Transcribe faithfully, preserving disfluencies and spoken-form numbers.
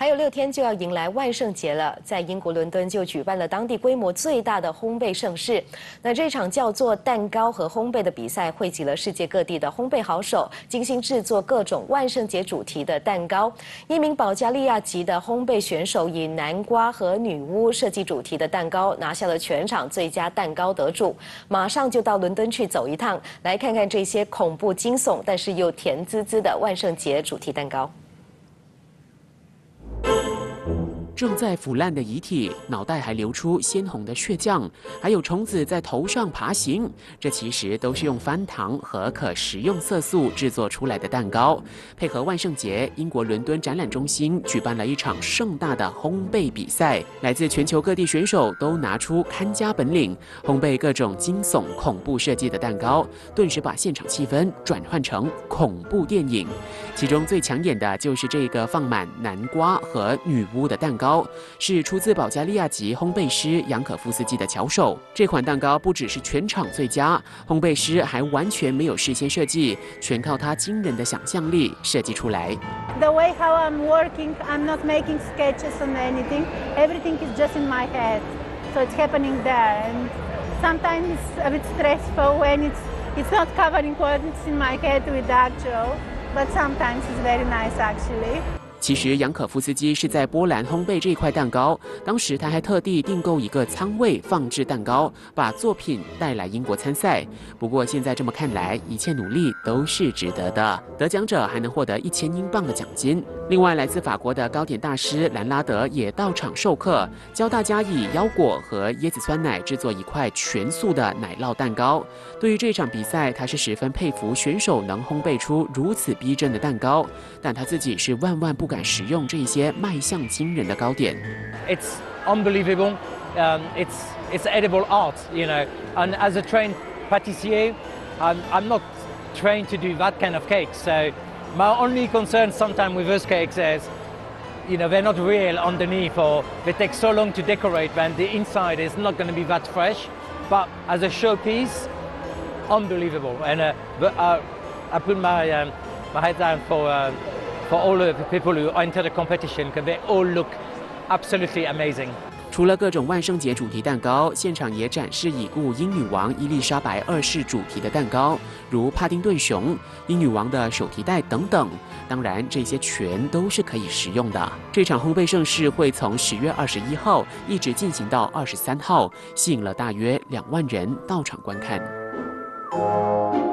还有六天就要迎来万圣节了，在英国伦敦就举办了当地规模最大的烘焙盛事。那这场叫做“蛋糕和烘焙”的比赛，汇集了世界各地的烘焙好手，精心制作各种万圣节主题的蛋糕。一名保加利亚籍的烘焙选手以南瓜和女巫设计主题的蛋糕，拿下了全场最佳蛋糕得主。马上就到伦敦去走一趟，来看看这些恐怖惊悚但是又甜滋滋的万圣节主题蛋糕。 正在腐烂的遗体，脑袋还流出鲜红的血浆，还有虫子在头上爬行。这其实都是用翻糖和可食用色素制作出来的蛋糕。配合万圣节，英国伦敦展览中心举办了一场盛大的烘焙比赛，来自全球各地选手都拿出看家本领，烘焙各种惊悚、恐怖设计的蛋糕，顿时把现场气氛转换成恐怖电影。其中最抢眼的就是这个放满南瓜和女巫的蛋糕。 是出自保加利亚籍烘焙师杨可夫斯基的巧手。这款蛋糕不只是全场最佳，烘焙师还完全没有事先设计，全靠他惊人的想象力设计出来。The way how I'm working, I'm not making sketches and anything. Everything is just in my head, so it's happening there. And sometimes it's a bit stressful when it's it's not covering what's in my head with the actual, but sometimes it's very nice actually. 其实杨可夫斯基是在波兰烘焙这块蛋糕，当时他还特地订购一个仓位放置蛋糕，把作品带来英国参赛。不过现在这么看来，一切努力都是值得的。得奖者还能获得一千英镑的奖金。另外，来自法国的糕点大师兰拉德也到场授课，教大家以腰果和椰子酸奶制作一块全素的奶酪蛋糕。对于这场比赛，他是十分佩服选手能烘焙出如此逼真的蛋糕，但他自己是万万不。 敢食用这些卖相惊人的糕点。It's unbelievable. Um, it's it's edible art, you know. And as a trained pâtissier, I'm I'm not trained to do that kind of cake. So my only concern sometimes with those cakes is, you know, they're not real underneath, or they take so long to decorate, and the inside is not going to be that fresh. But as a showpiece, unbelievable. And uh, I I put my um, my head down for. Uh, For all the people who enter the competition, because they all look absolutely amazing. 除了各种万圣节主题蛋糕，现场也展示已故英女王伊丽莎白二世主题的蛋糕，如帕丁顿熊、英女王的手提袋等等。当然，这些全都是可以食用的。这场烘焙盛事会从十月二十一号一直进行到二十三号，吸引了大约两万人到场观看。